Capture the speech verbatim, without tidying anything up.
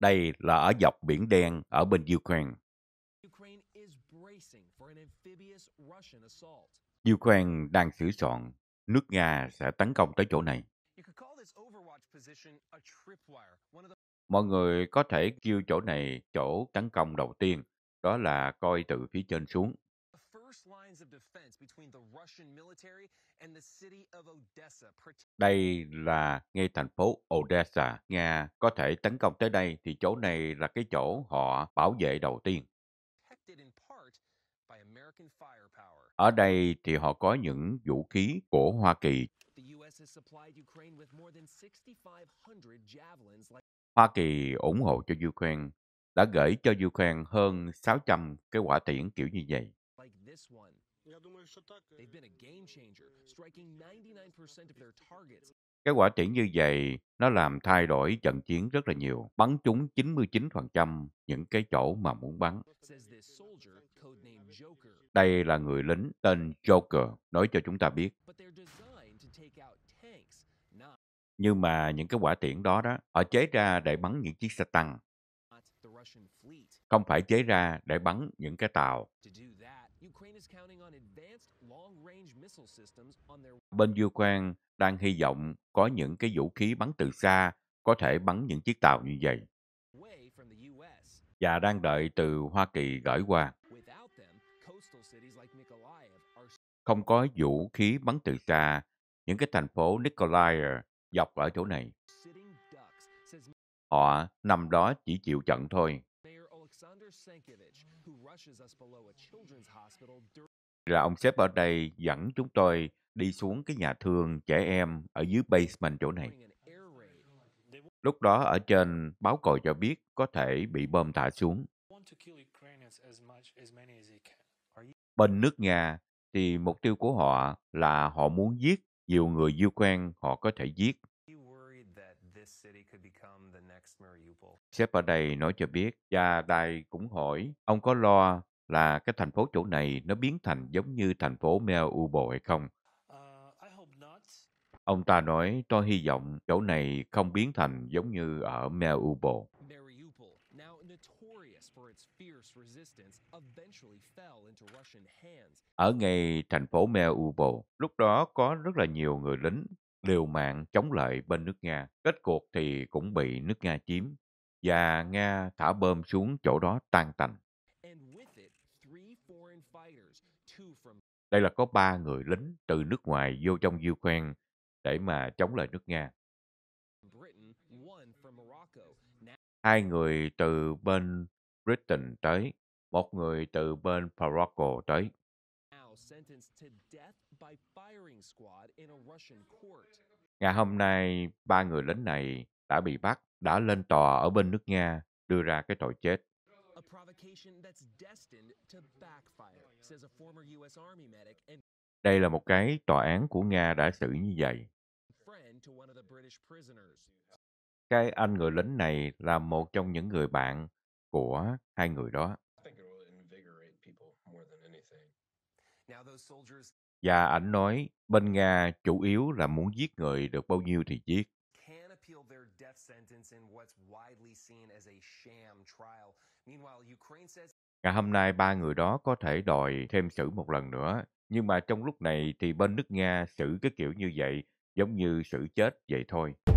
Đây là ở dọc Biển Đen ở bên Ukraine. Ukraine đang sửa soạn, nước Nga sẽ tấn công tới chỗ này. Mọi người có thể kêu chỗ này chỗ tấn công đầu tiên, đó là coi từ phía trên xuống. Đây là ngay thành phố Odessa. Nga có thể tấn công tới đây thì chỗ này là cái chỗ họ bảo vệ đầu tiên. Ở đây thì họ có những vũ khí của Hoa Kỳ. Hoa Kỳ ủng hộ cho Ukraine, đã gửi cho Ukraine hơn sáu trăm cái quả tiễn kiểu như vậy. Cái quả tiễn như vậy, nó làm thay đổi trận chiến rất là nhiều, bắn trúng chín mươi chín phần trăm những cái chỗ mà muốn bắn. Đây là người lính tên Joker, nói cho chúng ta biết. Nhưng mà những cái quả tiễn đó, đó họ chế ra để bắn những chiếc xe tăng, không phải chế ra để bắn những cái tàu. Bên Ukraine đang hy vọng có những cái vũ khí bắn từ xa có thể bắn những chiếc tàu như vậy, và đang đợi từ Hoa Kỳ gửi qua. Không có vũ khí bắn từ xa, những cái thành phố Nikolaev dọc ở chỗ này, họ nằm đó chỉ chịu trận thôi. Là ông sếp ở đây dẫn chúng tôi đi xuống cái nhà thương trẻ em ở dưới basement chỗ này. Lúc đó ở trên báo còi cho biết có thể bị bom thả xuống. Bên nước Nga thì mục tiêu của họ là họ muốn giết nhiều người Ukraine họ có thể giết. Sếp ở đây nói cho biết, và Đài cũng hỏi, ông có lo là cái thành phố chỗ này nó biến thành giống như thành phố Mariupol hay không? Uh, ông ta nói, tôi hy vọng chỗ này không biến thành giống như ở Mariupol. Ở ngay thành phố Mariupol, lúc đó có rất là nhiều người lính liều mạng chống lại bên nước Nga. Kết cuộc thì cũng bị nước Nga chiếm, và Nga thả bom xuống chỗ đó tan tành. Đây là có ba người lính từ nước ngoài vô trong Ukraine để mà chống lại nước Nga. Hai người từ bên Britain tới, một người từ bên Morocco tới. Ngày hôm nay, ba người lính này đã bị bắt, đã lên tòa ở bên nước Nga, đưa ra cái tội chết. Đây là một cái tòa án của Nga đã xử như vậy. Cái anh người lính này là một trong những người bạn của hai người đó. Và ảnh nói, bên Nga chủ yếu là muốn giết người được bao nhiêu thì giết. Ngày hôm nay, ba người đó có thể đòi thêm xử một lần nữa. Nhưng mà trong lúc này thì bên nước Nga xử cái kiểu như vậy, giống như xử chết vậy thôi.